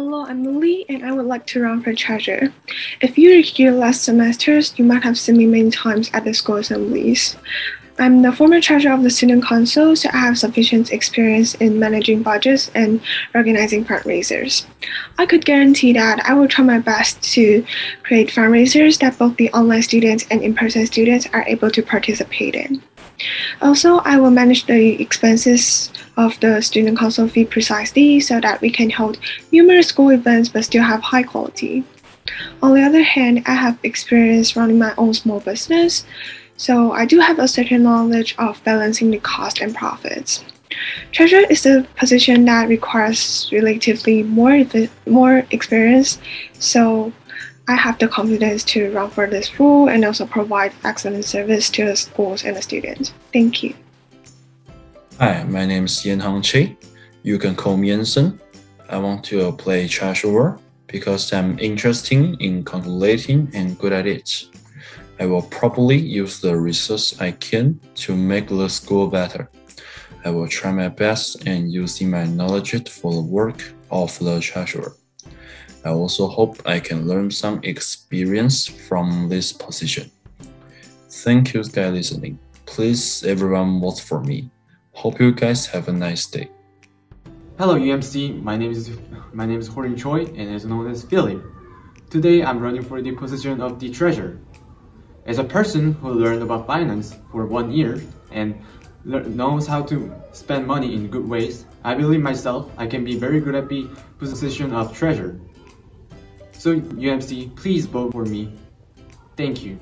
Hello, I'm Lee, and I would like to run for treasurer. If you were here last semesters, you might have seen me many times at the school assemblies. I'm the former treasurer of the student council, so I have sufficient experience in managing budgets and organizing fundraisers. I could guarantee that I will try my best to create fundraisers that both the online students and in-person students are able to participate in. Also, I will manage the expenses of the student council fee precisely so that we can hold numerous school events but still have high quality. On the other hand, I have experience running my own small business, so I do have a certain knowledge of balancing the cost and profits. Treasurer is a position that requires relatively more experience, so I have the confidence to run for this role and also provide excellent service to the schools and the students. Thank you. Hi, my name is Yen Hongqi. You can call me Yensen. I want to play treasurer because I'm interested in calculating and good at it. I will properly use the resources I can to make the school better. I will try my best and using my knowledge for the work of the treasurer. I also hope I can learn some experience from this position. Thank you guys listening. Please everyone vote for me. Hope you guys have a nice day. Hello UMC, my name is Ho-Ring Choi and is known as Phillip. Today I'm running for the position of the treasurer. As a person who learned about finance for 1 year and knows how to spend money in good ways, I believe myself I can be very good at the position of treasurer. So UMC, please vote for me. Thank you.